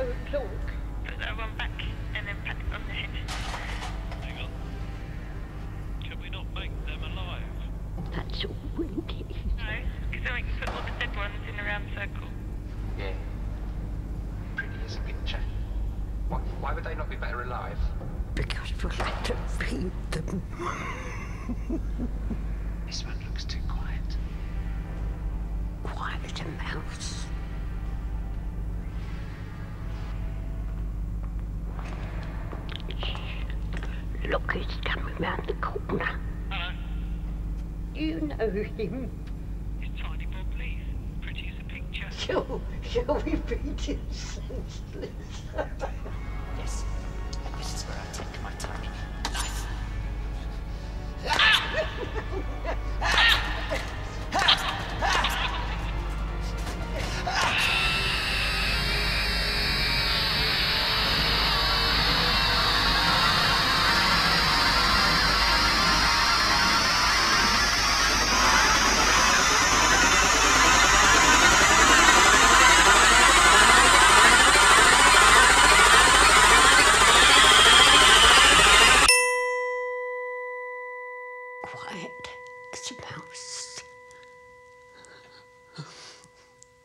o'clock. Put that one back and then pat it on the head. Hang on. Can we not make them alive? That's all winky. No, because then we can put all the dead ones in a round circle. Yeah. Pretty as a picture. Why would they not be better alive? Because we'll have to feed them. This one looks too quiet. Quiet as a mouse. Look who's coming round the corner. Hello. You know him. It's Tidy Bob Lee. Pretty as a picture. Shall we beat him senseless? Yes. This is where I take my tiny life. Quiet as a mouse.